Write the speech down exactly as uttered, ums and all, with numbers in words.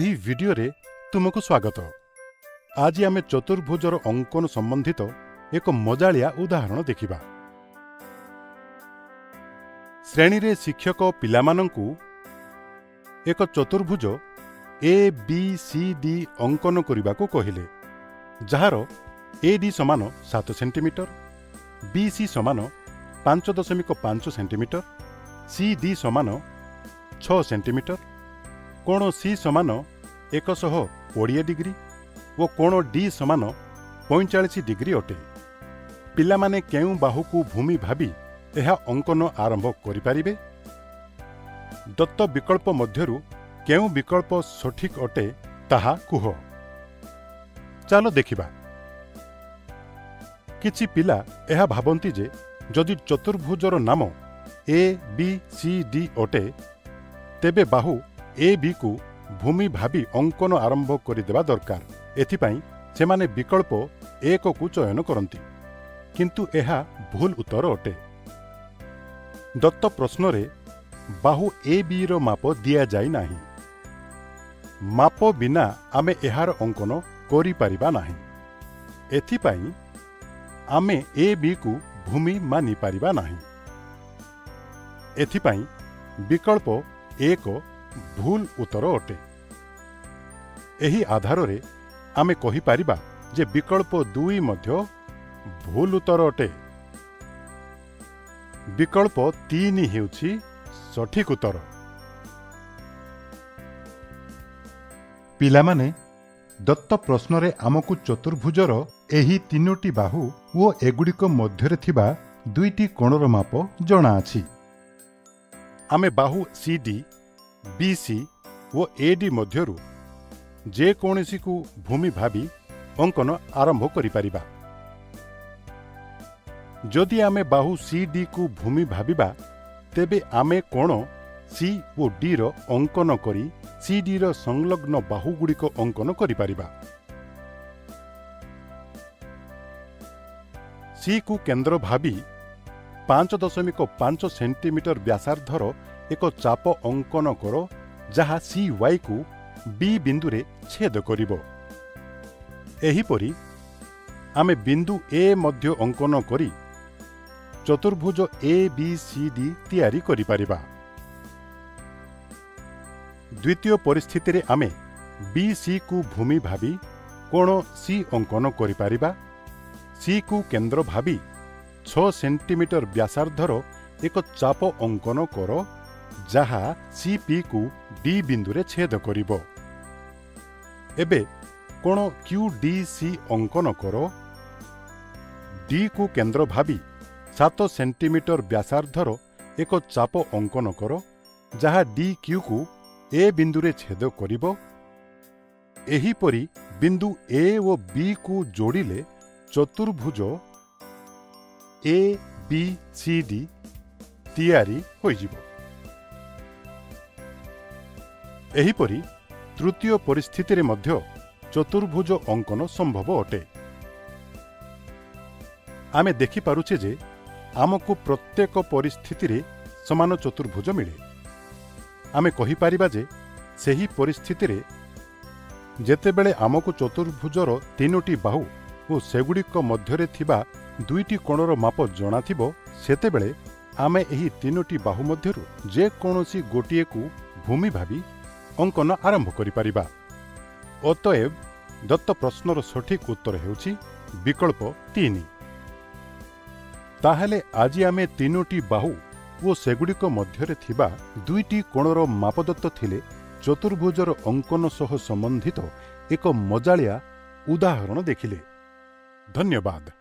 एही वीडियो रे तुमको स्वागत। आज आमे चतुर्भुजर अंकन संबंधित एक मजालिया उदाहरण देखिबा। श्रेणी रे शिक्षक पिलामानंकु एक चतुर्भुज ए बी सी डी अंकन करिबाको कहिले, जहारो ए डी समान सात सेंटीमीटर, बी सी समान पांच दशमिक पांच सेंटीमीटर, सी डी समान छः सेंटीमीटर, कोण सी समान एक सौ कोड़े डिग्री वो कोण डी समान पैंचाश डिग्री अटे। पिलामाने केउं बाहु को भूमि भावी यह अंकन आरंभ करिपारिबे। दत्त विकल्प मध्यरु केउं विकल्प सठिक अटे ताहा कुह। चालो देखिबा। किछि पिला यह भावंती जे जदि चतुर्भुजर नाम ए बी सी डी अटे तेबे बाहु ए बी को भूमि भावी अंकन आरंभ करिदेबा दरकार। एथिपाई सेमाने विकल्प एक को चयन करंती, किंतु एहा भूल उत्तर अटे। दत्त प्रश्न रे बाहु ए बी रो माप दिया जाई नाही, माप बिना आमे एहार अंकन करि परिबा नाही। एथिपाई आमे ए बी को भूमि मानि परिबा नाही। एथिपाई विकल्प एक भूल उत्तर अटे। एही आधार रे आमे कहि परिबा जे विकल्प दुई मध्य भूल उत्तर अटे। विकल्प तीन हेउछि सठिक उत्तर। पिलामाने दत्त प्रश्न रे आमकु चतुर्भुजर एही तीनोटी बाहु ओ एगुडिक मध्यरे थिबा दुईटी कोणर माप जणा अछि। आमे बाहु सी डी, बी सी ओ ए डी मध्यरु जे कोनसी को भूमि भावी अंकन आरंभ करिपारिबा। जदि आमे बाहु सी डी को भूमि भाविबा तेबे आमे कोण सी ओ डी रो अंकन करी सी डी रो संलग्न बाहुगुड़ी को अंकन करिपारिबा। सी को केंद्र भावी पांच दशमिक पांच सेंटीमीटर व्यासार्धर एक चाप अंकन करो, जहा सी वाई को बी बिंदु रे छेद करिबो। एही परी आमे बिंदु ए मध्य अंकन करी चतुर्भुज ए बी सी डी तैयारी करि परिबा। द्वितीय परिस्थिति रे आमे बी सी को भूमि भावी कोण सी अंकन करि परिबा। सी को केंद्र भावी छः सेंटीमीटर व्यासार्धर एक चाप अंकन करो, जहा सी पी को डी बिंदु रे छेद करिबो। एबे कोण क्यू डी सी अंकन करो। डी को केंद्र भावी सात सेंटीमीटर व्यासार्धर एक चाप अंकन करो, जहा डी क्यू को ए बिंदु रे छेद करिबो। एही परी बिंदु ए ओ बी को जोड़िले चतुर्भुज ए बी सी डी तैयारी होइजिबो। एहीपरी तृतीय परिस्थिति रे मध्य चतुर्भुज अंकन संभव अटे। आमे देखि पारुछे जे आमको प्रत्येक परिस्थिति रे समान चतुर्भुज मिले। आमे कहि परिबा जे सेही परिस्थिति रे जेतेबेले आमको चतुर्भुजर तीनोटी बाहु ओ सेगुड़िक मध्यरे थिबा दुईटी कोणर माप जणा थिबो, सेतेबेले आमे एही तीनोटी बाहु मध्यरु जे कोनोसी गोटिए को भूमि भावी अंकन आरंभ करिपारिबा। अतएव दत्त प्रश्नर सठिक उत्तर हेउछि विकल्प तीन। ताहले आज आमे तीनोटी बाहु ओ सेगुड़िक मध्यरे थिबा दुईटी कोणर मापदत्त थिले चतुर्भुजर अंकन सह संबंधित एक मजालिया उदाहरण देखिले। धन्यवाद।